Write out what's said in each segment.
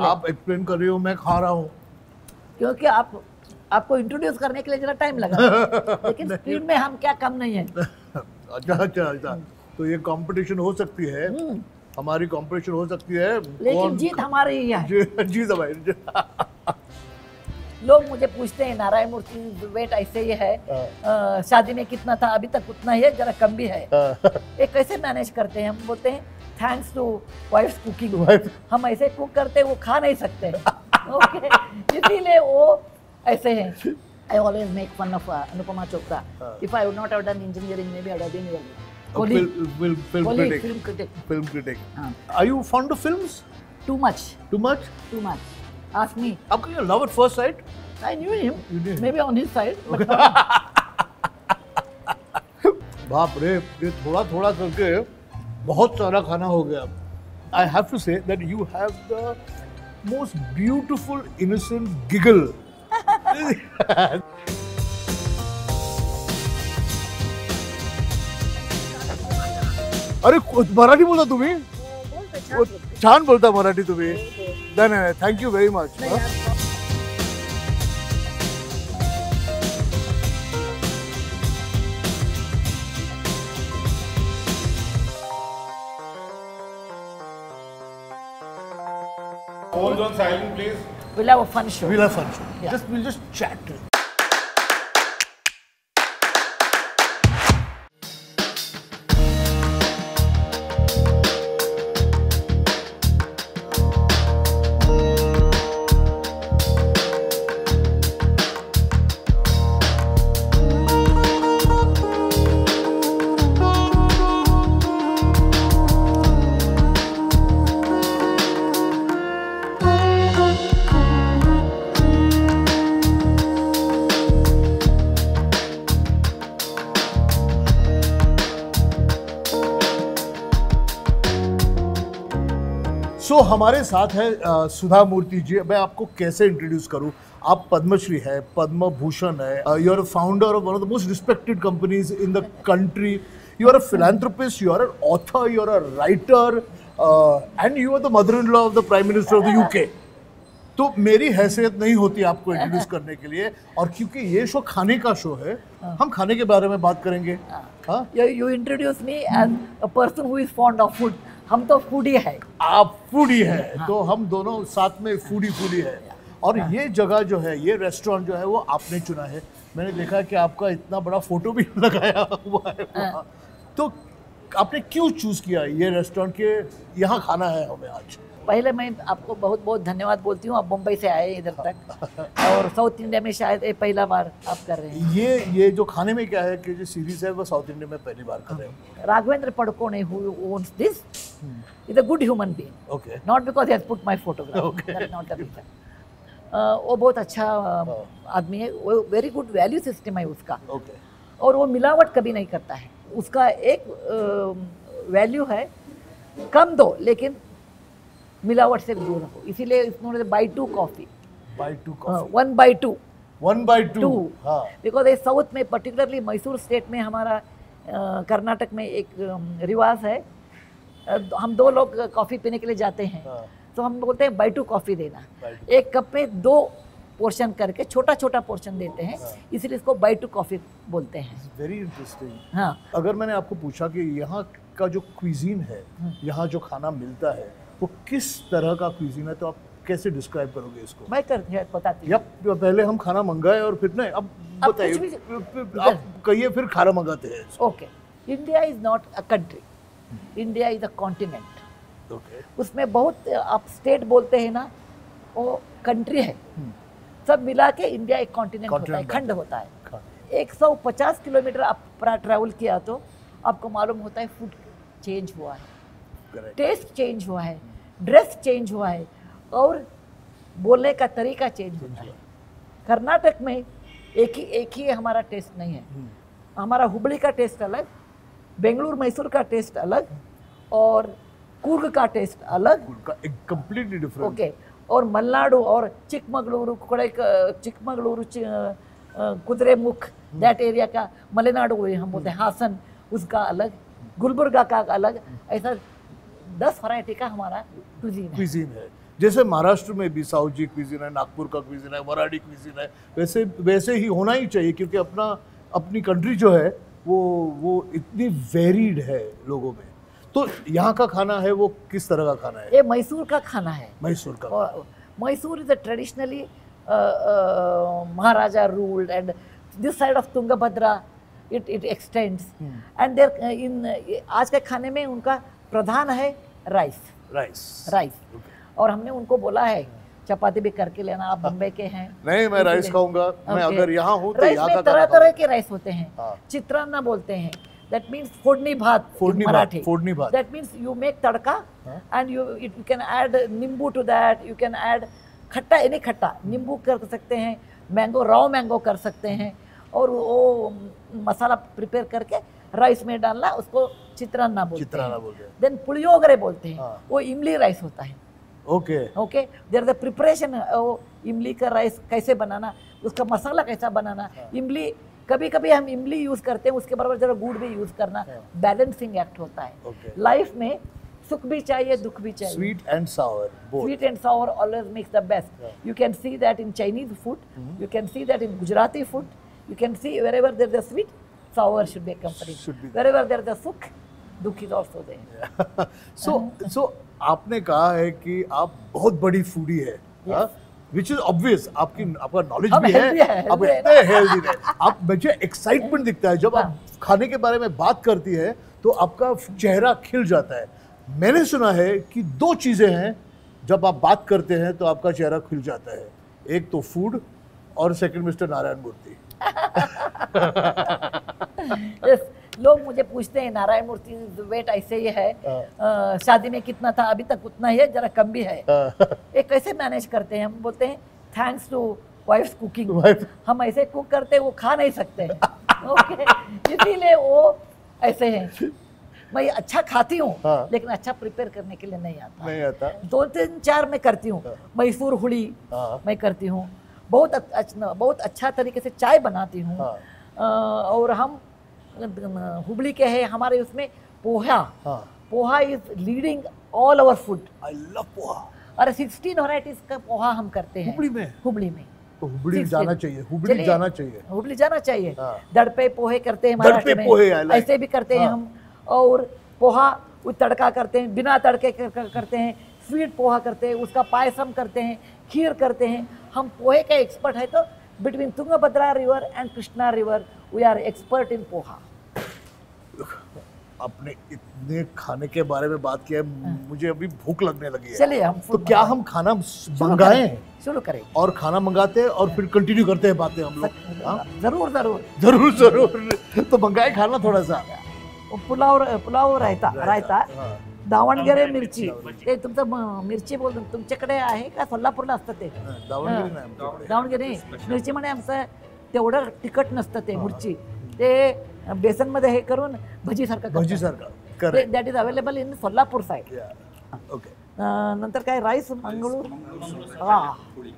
आप एक्सप्लेन कर रहे हो, मैं खा रहा हूँ क्योंकि आपको इंट्रोड्यूस करने के लिए जरा टाइम लगा लेकिन स्क्रीन में हम क्या कम नहीं है। अच्छा अच्छा अच्छा, तो ये कंपटीशन हो सकती है हमारी, कंपटीशन हो सकती है लेकिन जीत हमारी ही है। जी भाई, लोग मुझे पूछते हैं नारायण मूर्ति वेट ऐसे ही है, शादी में कितना था, अभी तक उतना ही है, जरा कम भी है, ये कैसे मैनेज करते हैं? हम बोलते हैं थैंक्स टू वाइफ्स कुकिंग। हम ऐसे कुक करते वो खा नहीं सकते ओके, इसीलिए वो ऐसे हैं। I always make fun of Anupama Chopra. If I would not have done engineering maybe I would have been film critic. Are you fond of films? Too much. Too much? Too much. Ask me. Aapka ye love at first sight? I knew him. You did. Maybe on his side. Okay. बाप रे, ये थोड़ा थोड़ा करके बहुत सारा खाना हो गया। I have to say that you have the most beautiful innocent giggle. अरे मराठी बोलता तुम्ही, छान बोलता मराठी तुम्ही। धन्यवाद, thank you very much. Hold on silent please. We'll have a fun show. We'll have a fun show. Yeah. We'll just chat. तो हमारे साथ है सुधा मूर्ति जी। मैं आपको कैसे इंट्रोड्यूस करूं? आप पद्मश्री है, पद्म भूषण है, you are a founder of one of the most respected companies in the country, you are a philanthropist, you are an author, you are a writer and you are the mother in law of the prime minister of the UK. तो मेरी हैसियत नहीं होती आपको introduce करने के लिए, और क्योंकि ये शो खाने का शो है, हम खाने के बारे में बात करेंगे। You introduce me as a person who is fond of food. हम तो फूडी है, आप फूडी है, तो हम दोनों साथ में फूडी है। और ये जगह जो है, ये रेस्टोरेंट जो है, वो आपने चुना है। मैंने देखा कि आपका इतना बड़ा फोटो भी लगाया हुआ है, तो आपने क्यों चूज किया ये रेस्टोरेंट के, यहाँ खाना है हमें आज? पहले मैं आपको बहुत बहुत धन्यवाद बोलती हूँ, आप मुंबई से आए इधर तक और साउथ इंडिया में शायद पहला बार आप कर रहे हैं। ये जो खाने में क्या है कि जो सीरीज है वो साउथ इंडिया में पहली बार कर रहे हैं। Raghavendra Padukone who owns this is a good human being, okay, not because he has put my photograph, that not the reason. वो बहुत अच्छा आदमी है, वो वेरी गुड वैल्यू सिस्टम है उसका, ओके, और वो मिलावट कभी नहीं करता है। उसका एक वैल्यू है, कम दो लेकिन मिलावट से दूर रखो, इसीलिए इन्होंने one by two coffee because ये साउथ में पर्टिकुलरली मैसूर स्टेट में, हमारा कर्नाटक में एक रिवाज है, हम दो लोग कॉफ़ी पीने के लिए जाते हैं तो हम बोलते हैं बाई टू कॉफ़ी देना, एक कप में दो पोर्शन करके छोटा छोटा पोर्शन देते हैं, इसीलिए इसको बाई टू कॉफ़ी बोलते हैं। Very interesting. हाँ, अगर मैंने आपको पूछा कि यहाँ का जो क्विजीन है, यहाँ जो खाना मिलता है वो किस तरह का क्विजीन है, तो आप कैसे डिस्क्राइब करोगे इसको? मैं बताती हूँ। पहले हम खाना मंगाए और फिर नहीं, अब बताइए, आप कहिए फिर खाना मंगाते हैं। Okay, India is not a country, India is a continent. Okay, उसमें बहुत आप स्टेट बोलते हैं ना, वो कंट्री है, सब मिला के इंडिया एक कॉन्टिनेंट होता है, खंड होता है। 150 किलोमीटर आप ट्रैवल किया तो आपको मालूम होता है फूड चेंज हुआ है, टेस्ट चेंज हुआ है, ड्रेस चेंज हुआ है और बोलने का तरीका चेंज होता है। कर्नाटक में एक ही हमारा टेस्ट नहीं है, हमारा हुबली का टेस्ट अलग, बेंगलुरु मैसूर का टेस्ट अलग और कूर्ग का टेस्ट अलग, एक कम्प्लीटली डिफरेंट। ओके, और मलनाडु और चिकमगलुरु कुद्रेमुख दैट एरिया का, मलेनाडु हम बोलते हैं हासन, उसका अलग, गुलबर्गा का अलग, ऐसा 10 वैरायटी का हमारा क्विजीन है। जैसे महाराष्ट्र में भी साउथ जी क्विजिन है, नागपुर का क्विजिन है, वराडी क्विजिन है, वैसे वैसे ही होना ही चाहिए, क्योंकि अपना अपनी कंट्री जो है वो इतनी वेरीड है लोगों में। तो यहाँ का खाना है वो किस तरह का खाना है? ये मैसूर का खाना है। मैसूर का Mysore is a traditionally Maharaja ruled, and this side of Tungabhadra it extends, and there in आज के खाने में उनका प्रधान है राइस। और हमने उनको बोला है चपाती भी करके लेना, आप बम्बे के हैं। नहीं, मैं राइस खाऊंगा, मैं अगर यहाँ हूँ तो यहाँ का तरह तरह के राइस होते हैं। चित्रान्ना बोलते हैं, that means फोड़नी भात, फोड़नी भात, that means you make tadka and you can add नींबू to that, you can add खट्टा, यानी खट्टा नींबू कर सकते हैं, मैंगो रॉ मैंगो कर सकते हैं, और वो मसाला प्रिपेयर करके राइस में डालना, उसको चित्रान्ना बोलते हैं। देन पुलियोगरे बोलते हैं, वो इमली राइस होता है। ओके, देयर द प्रिपरेशन, वो इमली का राइस कैसे बनाना, उसका मसाला कैसा बनाना। इमली कभी कभी हम इमली यूज़ करते हैं, उसके बराबर जरा गुड़ भी यूज़ करना, बैलेंसिंग एक्ट होता है। लाइफ में सुख भी चाहिए, दुख भी चाहिए। Sweet and sour always makes the best. Yeah. You can see that in Chinese food. You can see that in Gujarati food. You can see wherever there is a sweet, sour should be accompanied. Wherever there is a sukh, dukh is also there. Yeah. So आपने कहा है कि आप बहुत बड़ी foodie है, which is obvious. आपका knowledge भी है, आप इतने healthy हैं, आप मुझे excitement दिखता है जब आप खाने के बारे में बात करती है, तो आपका चेहरा खिल जाता है। मैंने सुना है कि दो चीज़ें हैं जब आप बात करते हैं तो आपका चेहरा खिल जाता है, एक तो फूड और second mister Narayana Murthy. yes, लोग मुझे पूछते हैं नारायण मूर्ति वेट ऐसे ही है, शादी में कितना था, अभी तक उतना ही है, जरा कम भी है। ये कैसे मैनेज करते हैं? हम बोलते हैं थैंक्स टू वाइफ्स कुकिंग। हम ऐसे कुक करते हैं, वो खा नहीं सकते। ओके, इसीलिए वो ऐसे हैं। मैं अच्छा खाती हूँ, लेकिन अच्छा प्रिपेयर करने के लिए नहीं आता। 2-3-4 मैं करती हूँ। मैसूर हुड़ी मैं करती हूँ, बहुत अच्छा तरीके से चाय बनाती हूँ। और हम हुबली के हैं, हमारे उसमें poha is leading all over food. I love poha. और 16 वैरायटीज का पोहा हम करते हैं हुबली में। तो हुबली जाना चाहिए। हुबली जाना चाहिए। दड़पे पोहे करते हैं महाराष्ट्र में, ऐसे भी करते हैं हम। और पोहा वो तड़का करते हैं, बिना तड़के करते हैं, स्वीट पोहा करते हैं, उसका पायसम करते हैं, खीर करते हैं। हम पोहे का एक्सपर्ट है। तो between Tungabhadra river and Krishna river we are expert in poha. आपने इतने खाने के बारे में बात किया है, मुझे अभी भूख लगने लगी है। चलिए हम तो क्या हम खाना मंगाएं? शुरू करें। और खाना मंगाते हैं और फिर कंटिन्यू करते हैं बातें हम लोग। जरूर। तो मंगाए खाना थोड़ा सा। पुलाव रायता, दावणगेरे मिरची, ते तुमचं मिरची बोल, तुमच्याकडे आहे का? सोलापूरला असतं ते दावणगेरे मिरची, म्हणजे आमचं तेवढं तिखट नसतं ते मिरची, ते बेसनमध्ये हे करून भजीसारखं, that is available in Solapur side. Okay, नंतर काय राईस मंगळूर, हा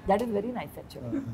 that is very nice actually.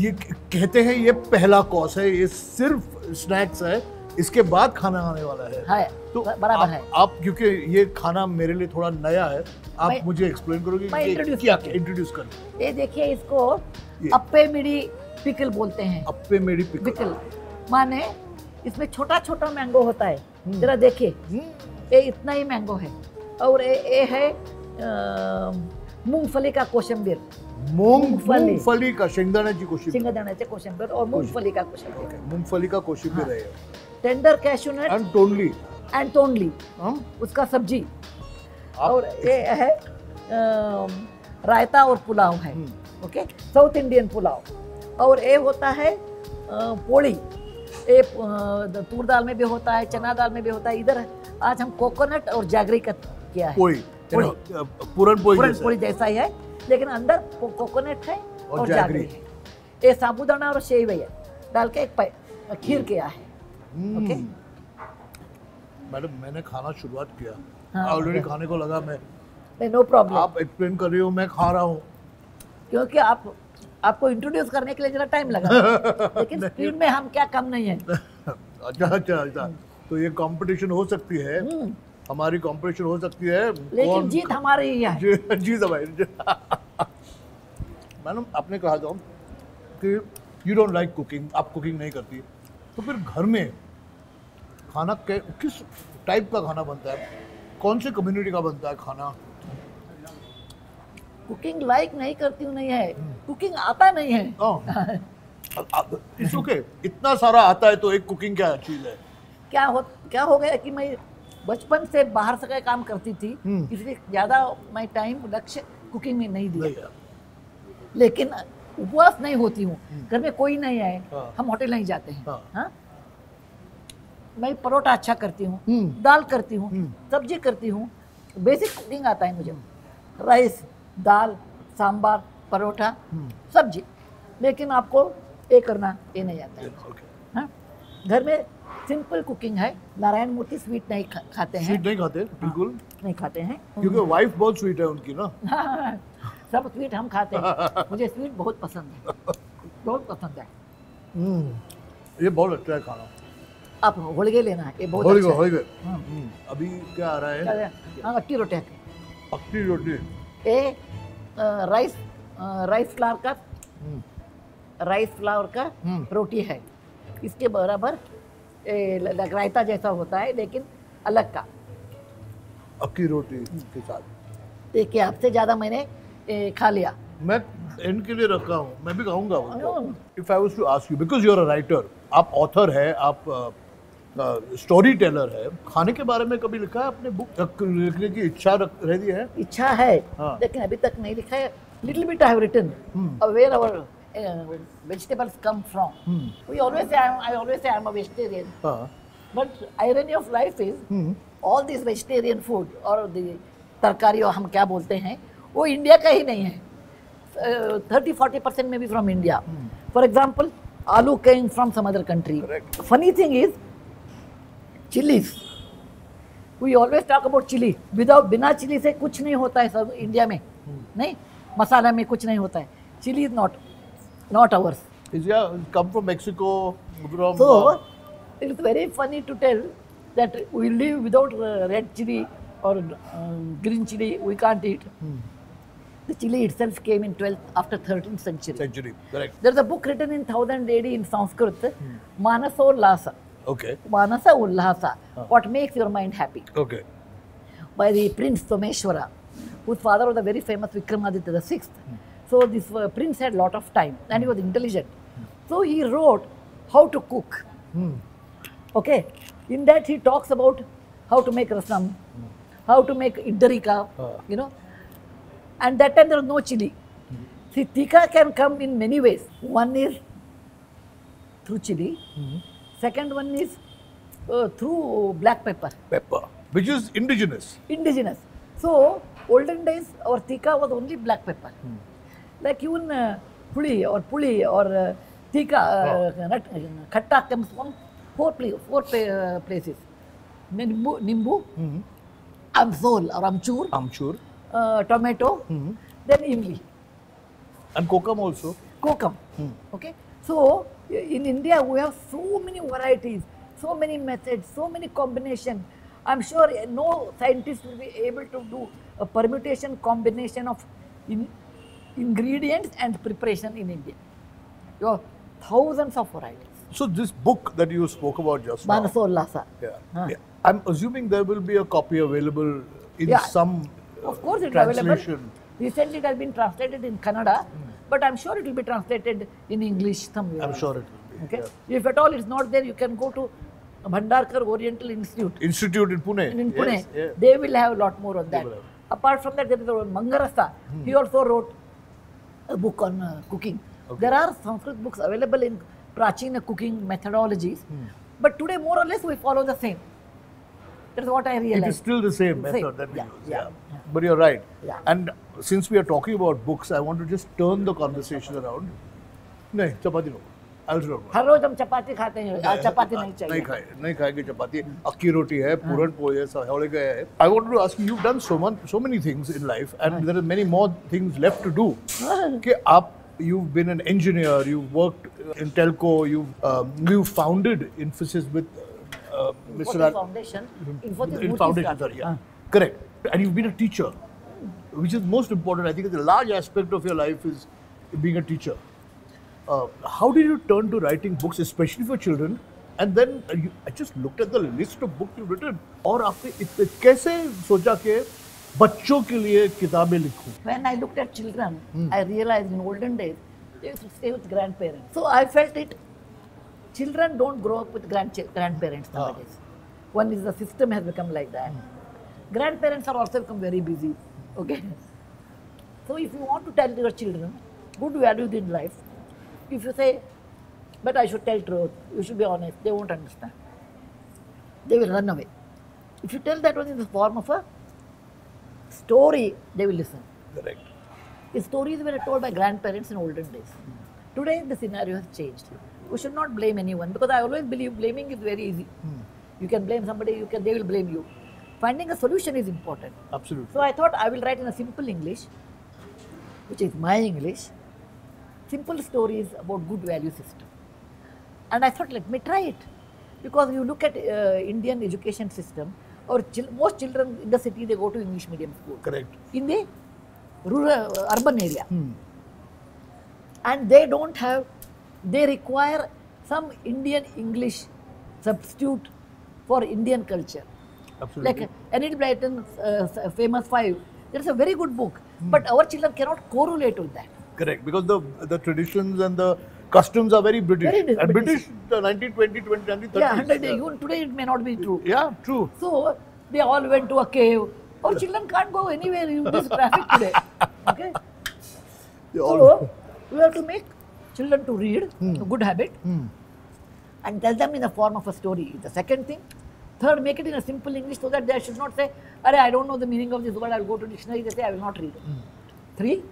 ये कहते हैं ये पहला कोर्स है, ये सिर्फ स्नैक्स है, इसके बाद खाना आने वाला है। तो बराबर है। आप क्योंकि ये खाना मेरे लिए थोड़ा नया है, आप मुझे एक्सप्लेन करोगे इंट्रोड्यूस करो। ये देखिए, इसको अप्पे मिडी पिकल बोलते हैं। अप्पे मिडी पिकल माने इसमें छोटा छोटा मैंगो होता है। जरा देखिए, ये इतना ही मैंगो है। और ये है मूंगफली का कोशिंबीर, मूंगफली का शेंगदाण्याची कोशिंबीर और मूंगफली का कोशिंबीर। ओके, मूंगफली का कोशिंबीर है। टेंडर कैश्यू नट एंड टोनली उसका सब्जी। और ये है रायता और पुलाव है। Okay, south Indian pulao. और ये होता है पोड़ी। तूर दाल में भी होता है, चना दाल में भी होता है। इधर आज हम कोकोनट और जागरी का किया है, पूरन पोई जैसा ही है, लेकिन अंदर कोकोनट है और जागरी है। ये साबूदाना और सेवई है डाल के एक खीर किया है। ओके मैडम, मैंने खाना शुरुआत किया ऑलरेडी, खाने को लगा मैं नो प्रॉब्लम। आप एक्सप्लेन कर रही हो, मैं खा रहा हूँ, क्योंकि आपको इंट्रोड्यूस करने के लिए जरा टाइम लगा, लेकिन स्पीड में हम क्या कम नहीं है। अच्छा, तो ये कंपटीशन हो सकती है, हमारी कंपटीशन हो सकती है, लेकिन जीत हमारी ही है। जीत हमारी। मैडम आपने कहा था कि यू डोंट लाइक कुकिंग, आप कुकिंग नहीं करती, तो फिर घर में खाना किस टाइप का खाना बनता है, कौन से कम्युनिटी का बनता है खाना? कुकिंग लाइक नहीं करती हूँ, नहीं है, कुकिंग आता नहीं है। इतना सारा आता है तो एक कुकिंग क्या चीज़ है? क्या हो गया कि मैं बचपन से बाहर से का काम करती थी, इसलिए ज़्यादा मैं टाइम लक्ष्य कुकिंग में नहीं दिया, लेकिन उपवास नहीं होती हूँ। घर में कोई नहीं है, हम होटल नहीं जाते हैं। हाँ, मैं परोठा अच्छा करती हूँ, दाल करती हूँ, सब्जी करती हूँ, बेसिक कुकिंग आता है मुझे, राइस, दाल, सांबार, परोठा, सब्जी, लेकिन आपको ये करना ये नहीं आता है। हाँ, घर में सिंपल कुकिंग है। नारायण मूर्ति स्वीट नहीं खाते हैं, स्वीट नहीं खाते, बिल्कुल नहीं खाते हैं, क्योंकि वाइफ बहुत स्वीट है उनकी ना। सब स्वीट हम खाते हैं, मुझे स्वीट बहुत पसंद है, बहुत पसंद है। ये बहुत अच्छा है खाना। आप होलिगे लेना है, ये बहुत अच्छा है। अभी क्या आ रहा है? अक्की रोटी, ये राइस फ्लावर का रोटी है। इसके बराबर रायता जैसा होता है, लेकिन अलग का अक्की रोटी के साथ। देखिए, आपसे ज़्यादा मैंने खा लिया, मैं इनके लिए रखा हूँ, मैं भी खाऊंगा। If I was to ask you, because you are a writer, आप ऑथर है, आप स्टोरी टेलर है, खाने के बारे में कभी लिखा है आपने? बुक लिखने की इच्छा रहती है? इच्छा है, लेकिन अभी तक नहीं लिखा है। Little bit I have written where our vegetables come from. We always say I am a vegetarian. But irony of life is all this vegetarian food और the तरकारी और हम क्या बोलते हैं, वो इंडिया का ही नहीं है। 30-40% में भी from India. For example, aloo came from some other country. Funny thing is chillies, we always talk about chilli. Without, बिना चिली से कुछ नहीं होता है सब इंडिया में। नहीं, मसाला में कुछ नहीं होता है। Chili is not ours. It's come from Mexico. So it's very funny to tell that we live without red chili or green chili. We can't eat. The chili itself came in 12th after 13th century. Correct. There's a book written in 1000 AD in Sanskrit, Manasollasa. Okay. Manasa Ullasa. What makes your mind happy? Okay. By the prince Someshwara, whose father was the very famous Vikramaditya the Sixth. So this prince had lot of time and he was intelligent. So he wrote how to cook. Okay, in that he talks about how to make rasam, how to make idli ka, you know. And that time there was no chili. See, tikka can come in many ways. One is through chili. Second one is through black pepper. Pepper, which is indigenous. Indigenous. So olden days our tikka was only black pepper. Like even puli or tikka, khatta comes from four places. Nimbu, amsol or amchur, tomato, then imli. And kokum also. Kokum. Okay. So in India we have so many varieties, so many methods, so many combinations. I'm sure no scientist will be able to do a permutation combination of ingredients and preparation in India. You have thousands of varieties. So this book that you spoke about just now, Manasollasa. Yeah. I'm assuming there will be a copy available in some translation. Of course, it's available. Recently, it has been translated in Kannada, but I'm sure it will be translated in English somewhere. I'm sure it will be. Okay. Yeah. If at all it's not there, you can go to Bhandarkar Oriental Institute. Institute in Pune. In Pune, yes, yes. They will have a lot more of that. Apart from that, there is Mangarasa. He also wrote a book on cooking. Okay. There are Sanskrit books available in Prachina cooking methodologies. But today, more or less, we follow the same. That's what I realized. It is still the same method that we use. But you're right. And since we are talking about books, I want to just turn the conversation around. No, chapati no. I'll show you. Every day we eat chapati. Chapati nahi chapati. Akki roti hai, puran poya, sahole hai. I wanted to ask you, you've done so many things in life, and there are many more things left to do. You've been an engineer, you've worked in telco, you've founded Infosys with Mr. Foundation. Infosys Foundation, sorry, correct. And you've been a teacher, which is most important. I think the large aspect of your life is being a teacher. How did you turn to writing books, especially for children? And then I just looked at the list of books you've written. And after that, when I looked at children, I realized in olden days, they used to stay with grandparents. So I felt it, children don't grow up with grandparents nowadays. One is the system has become like that. Grandparents are also become very busy, okay? So if you want to tell your children good values in life, if you say, but I should tell truth, you should be honest, they won't understand. They will run away. If you tell that one in the form of a story, they will listen. Correct. The stories were told by grandparents in olden days. Today, the scenario has changed. We should not blame anyone, because I always believe blaming is very easy. You can blame somebody, they will blame you. Finding a solution is important. Absolutely. So I thought I will write in a simple English, which is my English, simple stories about good value system. And I thought, let me try it. Because you look at Indian education system, or most children in the city, they go to English medium school. Correct. In the rural, urban area. And they don't have, they require some Indian English substitute for Indian culture. Absolutely. Like Enid Blyton's famous five, that's a very good book. But our children cannot correlate with that. Correct, because the traditions and the customs are very British. And British, the 1920s, 1930s. Yeah, 100 days. Even today it may not be true. Yeah, true. So, they all went to a cave. Our children can't go anywhere in this traffic today. Okay? So, we have to make children to read, a good habit, and tell them in the form of a story. The second thing. Third, make it in a simple English so that they should not say, I don't know the meaning of this word, I'll go to dictionary, they say, I will not read it. Three.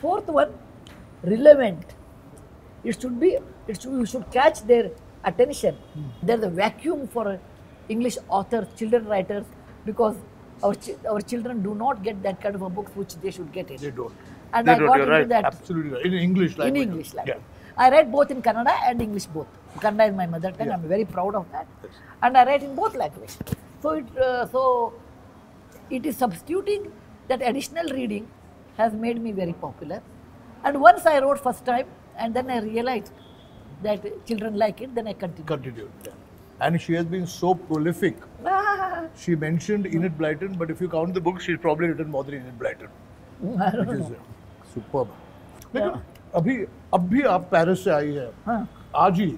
Fourth one, relevant. You should catch their attention. There's a vacuum for English authors, children writers, because our children do not get that kind of a book which they should get it. They don't. And I got into that. Absolutely right. In English language. In English language. I write both in Kannada and English both. Kannada is my mother tongue. I'm very proud of that. And I write in both languages. So it is substituting that additional reading has made me very popular. And once I wrote first time, and then I realized that children like it, then I continued. And she has been so prolific. She mentioned Enid Blyton, but if you count the book, she's probably written more than Enid Blyton. Which is superb. Look, अब भी आप Paris से आई हैं, आज ही,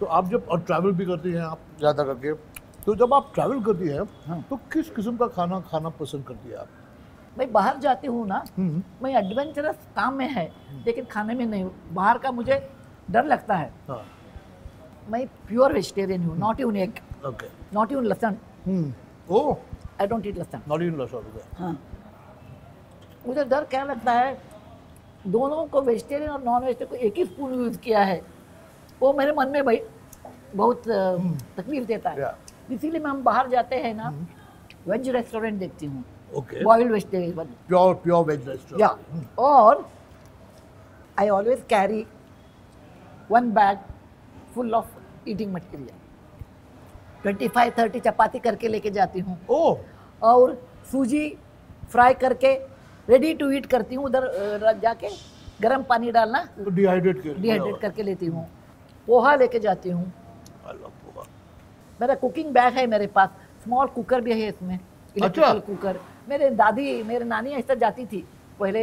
तो आप जब और ट्रैवल भी करती हैं, आप ज़्यादा करके, तो जब आप ट्रैवल करती हैं, तो किस किस्म का खाना खाना पसंद करती हैं आप? मैं बाहर जाती हूँ ना, मैं एडवेंचरस काम में है, लेकिन खाने में नहीं हूँ, बाहर का मुझे डर लगता है, मैं प्योर वेजिटेरियन हूँ, not even egg, not even lahsun, oh, I don't eat लहसुन, नॉट इवन लहसुन, हाँ, मुझे डर क्या लगता है, दोनों को वेजिटेरियन और नॉन वेजिटेरियन को एक ही स्पून यूज़ किया है, वो मेरे मन में भाई बहुत तकलीफ देता है, इसीलिए मैं हम बाहर जाते हैं ना, वेज रेस्टोरेंट देखती हूँ. Okay. Boiled vegetable. Pure veg restaurant. Yeah. Or I always carry one bag full of eating material. 25-30 chapati करके लेके जाती हूँ. Oh. और सूजी fry करके ready to eat करती हूँ उधर जाके गरम पानी डालना. Dehydrate करके लेती हूँ. पोहा लेके जाती हूँ. I love poha. मेरा cooking bag है मेरे पास. Small cooker भी है इसमें. Electrical cooker. मेरे दादी, मेरे नानी ऐसा जाती थी पहले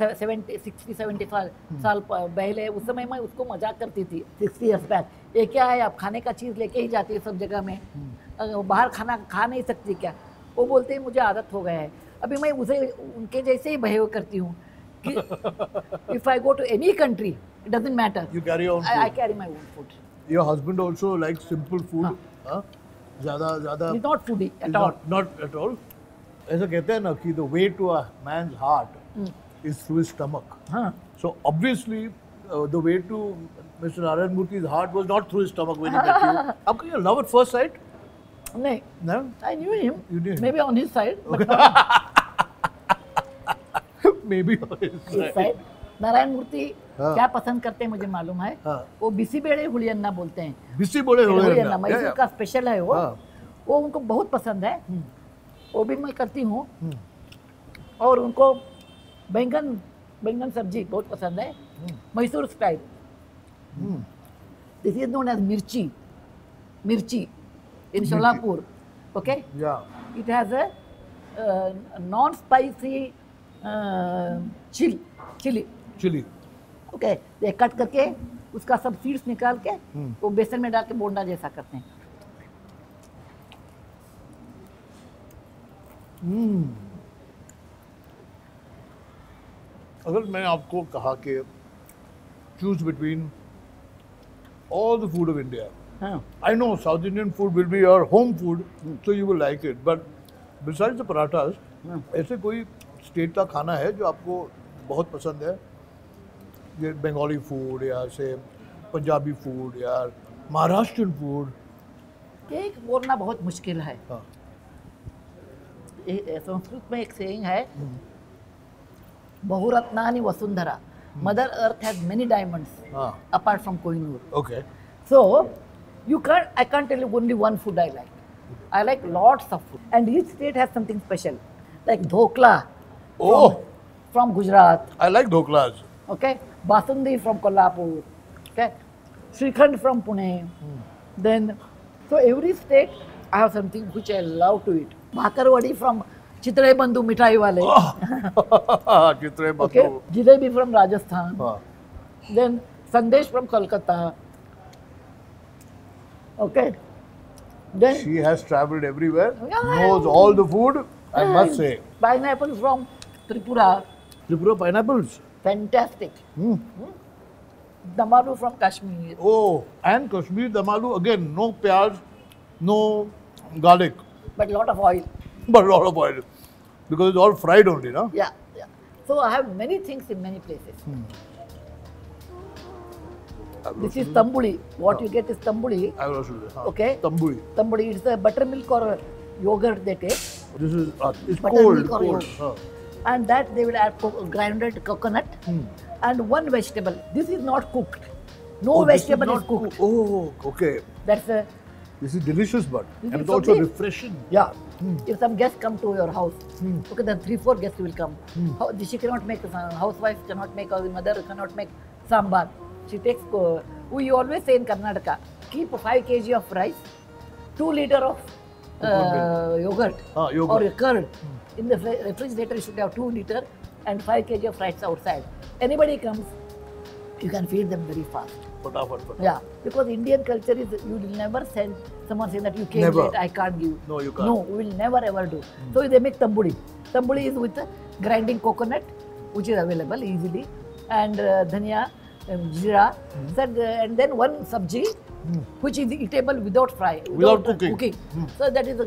60-70 साल पहले उस समय मैं उसको मजाक करती थी 60 years back ये क्या है आप खाने का चीज़ लेके ही जाती है सब जगह में बाहर खाना खा नहीं सकती क्या वो बोलते हैं मुझे आदत हो गया है अभी मैं उसे उनके जैसे ही बिहेव करती हूँ कि if I go to any country It doesn't matter. You carry your own food. I carry my own food. Your husband also likes simple food. Huh? Zyada. He's not foodie at all. Not at all. As I say, na, the way to a man's heart is through his stomach. Huh. So obviously, the way to Mr. Narayan Murthy's heart was not through his stomach when he met you. How you love at first sight? No. No? I knew him. You did? Maybe on his side. But maybe on his side. Narayana Murthy क्या पसंद करते हैं मुझे मालूम है वो BC बेड़े हुलियन्ना बोलते हैं बिसी बेड़े हुलियन्ना मैसूर का स्पेशल है वो उनको बहुत पसंद है वो भी मैं करती हूँ और उनको बैंगन सब्जी बहुत पसंद है Mysore style this is known as mirchi in Solapur okay it has a non spicy chilli okay ये कट करके उसका सब सीड्स निकाल के वो बेसन में डाल के बोंडा जैसा करते हैं अगर मैं आपको कहा कि choose between all the food of India I know south Indian food will be your home food so you will like it but besides the parathas ऐसे कोई स्टेट का खाना है जो आपको बहुत पसंद है ये बंगाली फूड या से पंजाबी फूड या महाराष्ट्रियन फूड एक बोलना बहुत मुश्किल है संस्कृत में एक सेइंग है बहुरत्नानि वसुंधरा mother earth has many diamonds apart from Kohinoor okay so you can I can tell you only one food I like lots of food and each state has something special like dhokla Oh, from Gujarat. I like dhoklas. Okay, basundi from Kolhapur. Okay, Srikhand from Pune. Then, so every state I have something which I love to eat. Bhakarwadi from Chitray Bandhu Mithai Wale. Chitray Bandhu. Okay, Jalebi from Rajasthan. Then Sandesh from Kolkata. Okay. Then she has travelled everywhere. Yeah, knows all the food. I must say. Pineapple from Tripura. Tripura pineapples? Fantastic. Damalu from Kashmir. Oh, and Kashmir Damalu again, no pyaz, no garlic. But lot of oil. But lot of oil. Because it's all fried only, no? Yeah, yeah. So I have many things in many places. This is tambuli. What you get is tambuli. I will also do this. Okay. Tambuli. Tambuli. It's a buttermilk or yogurt they take. This is it's cold. And that they will add grounded coconut and one vegetable. This is not cooked. No vegetable is cooked. Oh, okay. That's a. This is delicious, but and it's also refreshing. Yeah. If some guests come to your house, okay, then 3-4 guests will come. She cannot make housewife cannot make or the mother cannot make sambar. She takes. We always say in Karnataka, keep 5 kg of rice, 2 liter of. Yogurt or curd in the refrigerator you should have 2 liter and 5 kg of rice outside. Anybody comes, you can feed them very fast. Fatafat. Yeah, because Indian culture is you will never send someone saying that you came late, I can't give. No, you can't. No, we will never ever do. So they make tamburi. Tamburi is with grinding coconut, which is available easily, and dhania, jeera, and then one sabji. Which is eatable without fry, without cooking. So that is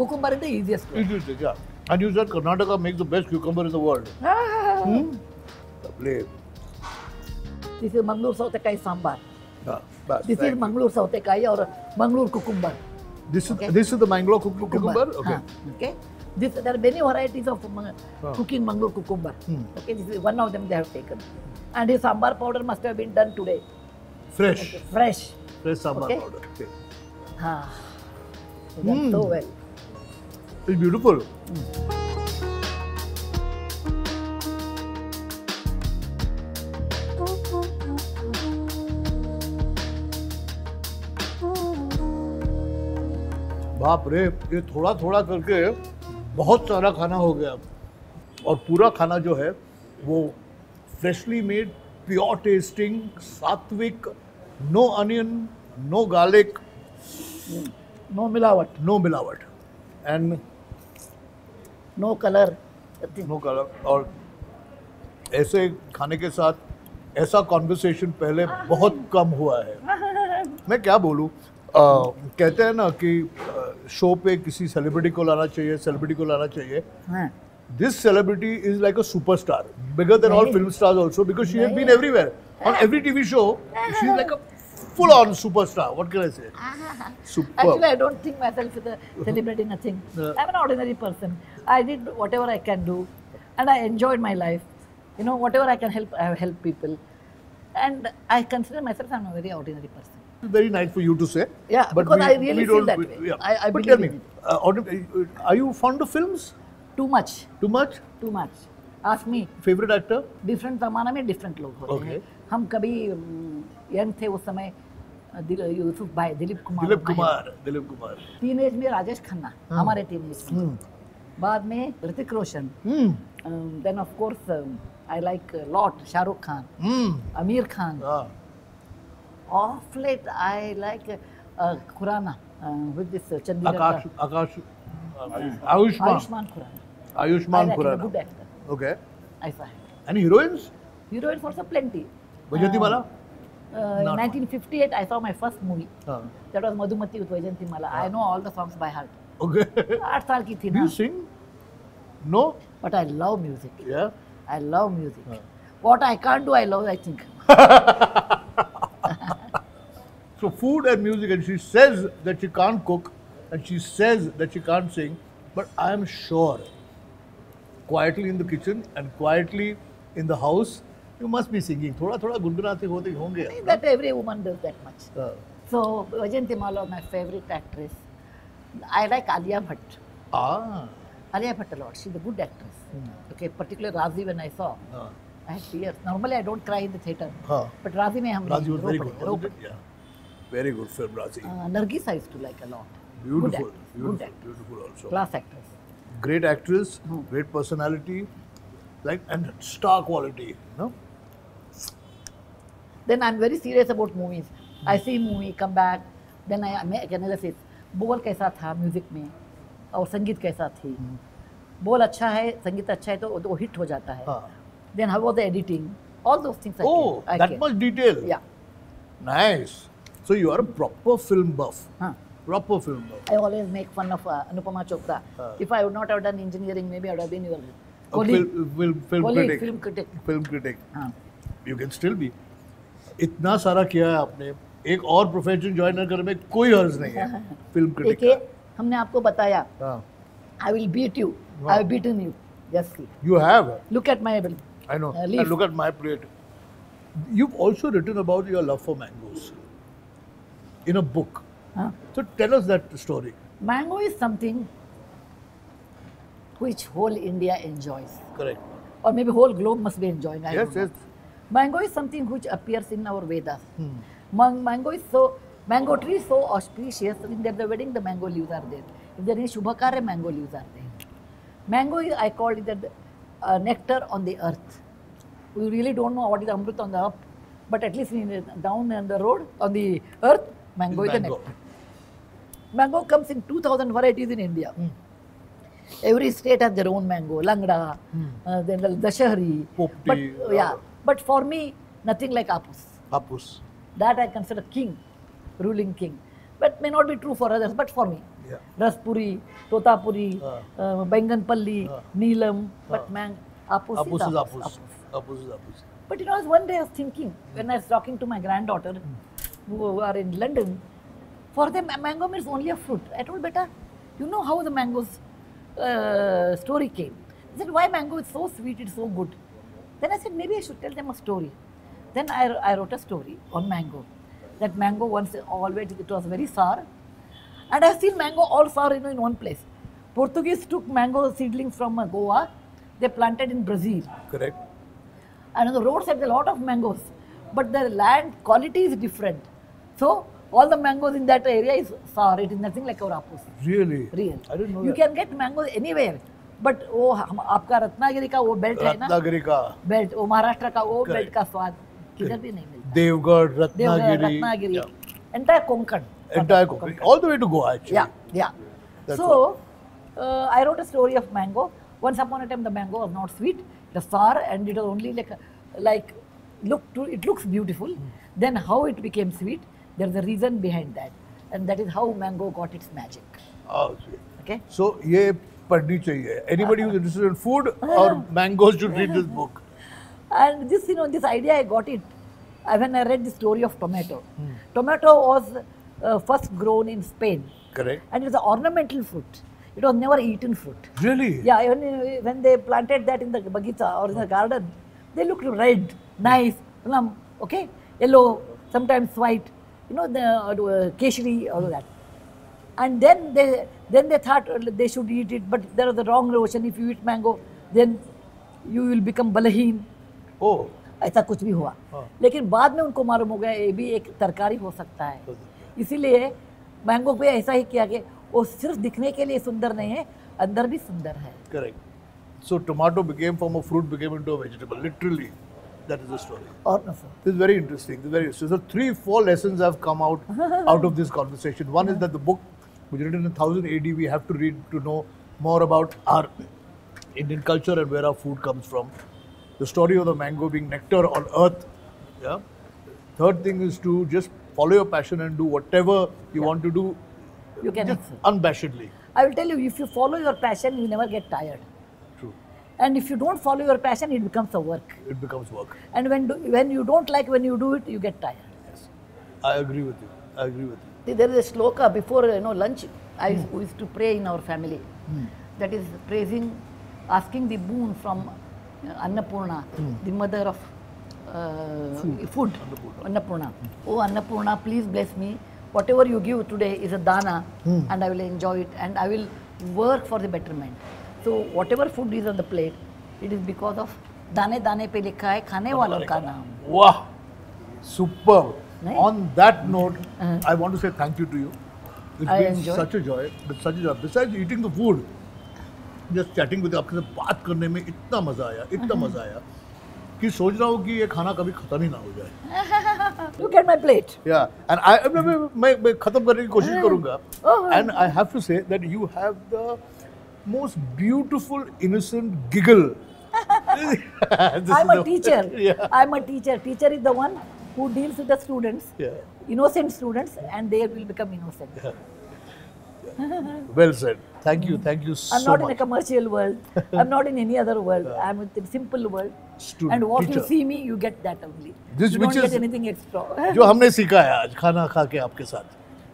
cucumber is the easiest way. Easiest, yeah. And you said Karnataka makes the best cucumber in the world. Lovely. This is Mangalore Sautekai sambar. This is Mangalore Sautekai or Mangalore cucumber. This is the Mangalore cucumber. Okay. This there are many varieties of cooking Mangalore cucumber. Okay, this is one of them they have taken. And the sambar powder must have been done today. Fresh. Fresh. Fresh sambar powder. Okay. You done so well. It's beautiful. बाप रे ये थोड़ा थोड़ा करके बहुत सारा खाना हो गया और पूरा खाना जो है वो freshly made, pure tasting, सात्विक No onion, no garlic, no milawat, and no color. No color. और ऐसे खाने के साथ ऐसा कॉन्वर्सेशन पहले बहुत कम हुआ है। मैं क्या बोलूँ, कहते हैं ना कि शो पे किसी सेलिब्रिटी को लाना चाहिए, सेलिब्रिटी को लाना चाहिए। This celebrity is like a superstar, bigger than all film stars also, because she has been everywhere. On every TV show, she is like a full-on superstar. What can I say? Superb. Actually, I don't think myself as a celebrity, nothing. I'm an ordinary person. I did whatever I can do, and I enjoyed my life. You know, whatever I can help, I help people. And I consider myself I'm a very ordinary person. Very nice for you to say. Yeah, but because I really feel that way. Yeah. I but tell me, are you fond of films? Too much. Too much? Too much. Ask me. Favorite actor? Different जमाना में different लोग होते हैं. हम कभी young थे उस समय यूसुफ भाई, दिलीप कुमार. टीनेज में राजेश खन्ना हमारे टीनेज में. बाद में Hrithik Roshan. Then of course I like a lot Shah रुख Khan, Aamir Khan. Off late I like Khurana with this Chandigarh. Ayushmann Khurrana. Ayushmann Khurrana. Good actor. Okay. ऐसा है. And heroines? Heroines also plenty. Vyjayanthimala? In 1958, I saw my first movie. That was Madhumati with Vyjayanthimala. I know all the songs by heart. Okay. 8 साल की थी ना. Do you sing? No. But I love music. Yeah. I love music. What I can't do, I love. I think. So food and music, and she says that she can't cook. And she says that she can't sing, but I am sure quietly in the kitchen and quietly in the house you must be singing. थोड़ा थोड़ा गुनगुनाते होते होंगे. That every woman does that much. So Vyjayanthimala, my favorite actress. I like Alia Bhatt. Alia Bhatt a lot. She's a good actress. Okay, particularly Raazi when I saw. I had tears. Normally I don't cry in the theatre. But Raazi में हम. Raazi was very good. Yeah, very good film Raazi. Nargis I used to like a lot. Beautiful, beautiful also. Class actress. Great actress, great personality, like and star quality, you know. Then I'm very serious about movies. I see movie, come back, then I make analysis. बोल कैसा था music में और संगीत कैसा थी. बोल अच्छा है, संगीत अच्छा है तो वो हिट हो जाता है. Then how was the editing? All those things. Oh, that much detail. Yeah. Nice. So you are a proper film buff. Proper film. I always make fun of Anupama Chopra. If I would not have done engineering, maybe I would have been your colleague. Film critic. Film critic. You can still be. इतना सारा किया है आपने. एक और profession join करने में कोई हर्ज नहीं है. Film critic. देखिए, हमने आपको बताया. I will beat you. I have beaten you. Just see. You have. Look at my. I know. And look at my plate. You've also written about your love for mangoes in a book. So tell us that story. Mango is something which whole India enjoys. Correct. Or maybe whole globe must be enjoying. Yes. Mango is something which appears in our Vedas. Mango tree is so auspicious. If there is a wedding, the mango leaves are there. If there is shubhakarya, mango leaves are there. Mango is, I call it the nectar on the earth. We really don't know what is amrut on the up, but at least in, down on the road on the earth. Mango is the nectar. Mango comes in 2,000 varieties in India. Every state has their own mango. Langda, then Dashahri. Popti. But for me, nothing like Apus. Apus. That I consider king, ruling king. But may not be true for others, but for me. Raspuri, Totapuri, Benganpalli, Neelam. But Apus is Apus. Apus is Apus. But you know, one day I was thinking, when I was talking to my granddaughter, who are in London, for them mango means only a fruit. I told beta, you know how the mango's story came. I said, why mango is so sweet, it's so good. Then I said, maybe I should tell them a story. Then I wrote a story on mango. That mango once always, it was very sour. And I've seen mango all sour in one place. Portuguese took mango seedlings from Goa, they planted in Brazil. Correct. And on the roadside, there are a lot of mangoes. But the land quality is different. So, all the mangoes in that area is sour. It is nothing like our Apus. Really? Real. I didn't know that. You can get mangoes anywhere. But वो आपका रत्नागिरी का वो belt है ना? रत्नागिरी का belt, वो महाराष्ट्र का वो belt का स्वाद किधर भी नहीं मिलता. Deogarh, Ratnagiri, entire Konkan. Entire Konkan, all the way to Goa actually. Yeah. So, I wrote a story of mango. Once upon a time, the mango was not sweet, it was sour, and it was only like it looks beautiful. Then how it became sweet, there's a reason behind that. And that is how mango got its magic. Oh, sweet. Okay. So, ye padhni chahiye. Anybody who's interested in food or mangoes should read this book. And this, this idea I got it when I read the story of tomato. Tomato was first grown in Spain. Correct. And it was an ornamental fruit. It was never eaten fruit. Really? Yeah, even when they planted that in the bagicha or in the garden, they looked red, nice, plum, okay, yellow, sometimes white, the keshri, all of that. And then they thought they should eat it, but there was the wrong notion. If you eat mango, then you will become balaheen. Oh. ऐसा कुछ भी हुआ. लेकिन बाद में उनको मालूम हो गया ये भी एक तरकारी हो सकता है. इसीलिए मैंगो पे ऐसा ही किया कि वो सिर्फ दिखने के लिए सुंदर नहीं है, अंदर भी सुंदर है. Correct. So tomato became from a fruit became into a vegetable. Literally, that is the story. Or no, sir. This is very interesting. This is very interesting. So 3-4 lessons have come out of this conversation. One is that the book was written in 1000 AD. We have to read to know more about our Indian culture and where our food comes from. The story of the mango being nectar on earth. Yeah. Third thing is to just follow your passion and do whatever you want to do. You can just unabashedly. I will tell you, if you follow your passion, you never get tired. True. And if you don't follow your passion, it becomes a work. It becomes work. And when you don't like when you do it, you get tired. Yes. I agree with you. I agree with you. See, there is a shloka before lunch. I used to pray in our family. That is praising, asking the boon from Annapurna, the mother of food. Annapurna. Oh Annapurna, please bless me. Whatever you give today is a dana, and I will enjoy it and I will work for the betterment. So whatever food is on the plate, it is because of dane dane pe likha hai khane walon ka naam. Wow! Superb! Right? On that note, I want to say thank you to you. It's been such a joy. Besides eating the food, just chatting with you, आपके साथ बात करने में इतना मजा आया कि सोच रहा हूँ कि ये खाना कभी खत्म ही ना हो जाए. Look at my plate. Yeah, and मैं खत्म करने की कोशिश करूँगा. And I have to say that you have the most beautiful innocent giggle. I'm a teacher. Yeah. I'm a teacher. Teacher is the one who deals with the students, innocent students, and they will become innocent. Yeah. Well said. Thank you so much. I'm not in a commercial world. I'm not in any other world. I'm in the simple world. Student, and what teacher. You see me, you get that only. You don't get anything extra. जो हमने सीखा है आज खाना खा के आपके साथ.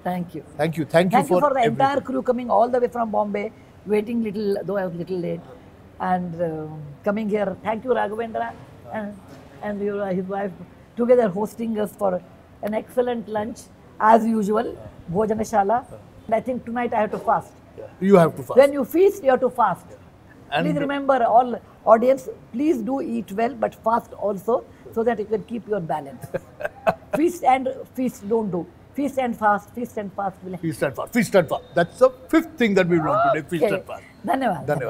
Thank you for the entire everything. Crew coming all the way from Bombay, waiting little though I was little late, and coming here. Thank you Raghavendra and his wife together hosting us for an excellent lunch as usual, Bhojana Shala. I think tonight I have to fast. Yeah. You have to fast. When you feast, you have to fast. Yeah. And please remember, all audience, please do eat well, but fast also, so that you can keep your balance. Feast and feast don't do. Feast and fast. That's the 5th thing that we learned today. Feast and fast. धन्यवाद.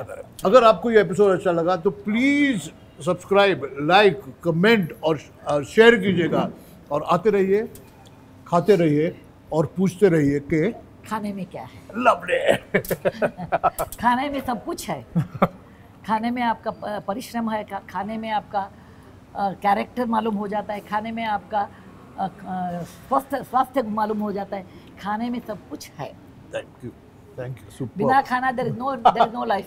अगर आपको ये episode अच्छा लगा तो please subscribe, like, comment और share कीजिएगा और आते रहिए, खाते रहिए और पूछते रहिए कि खाने में क्या है. लवली. खाने में सब कुछ है. खाने में आपका परिश्रम है, खाने में आपका कैरेक्टर मालूम हो जाता है, खाने में आपका स्वास्थ्य मालूम हो जाता है, खाने में सब कुछ है. Thank you super. बिना खाना there is no life.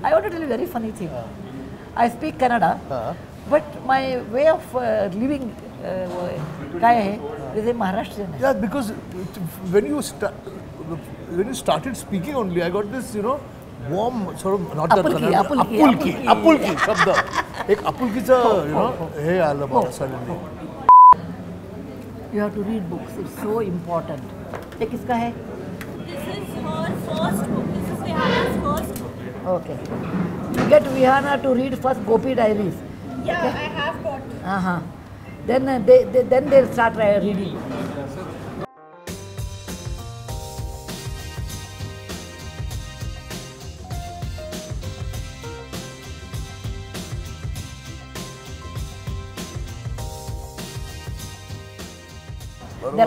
I want to tell you very funny thing. I speak Kannada but my way of living is a Maharashtrian. Yeah, because when you started speaking only, I got this, warm sort of not that kind of apulki shabd. Ek apulki sa, hey, I love all suddenly. You have to read books. It's so important. This is her first book. This is Vihana's first book. Okay. You get Vihana to read first Gopi Diaries. Yeah, okay. I have got. Then they'll start reading. There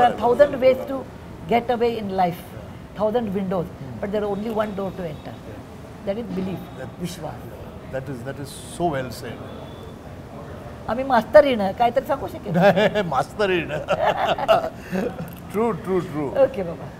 are 1,000 ways to get away in life, 1,000 windows, but there are only one door to enter. That is belief, Vishwas. That is so well said. आम्ही मास्तरीनं काहीतरी सांगू शकेल मास्तरीनं. True true true. Okay बाबा.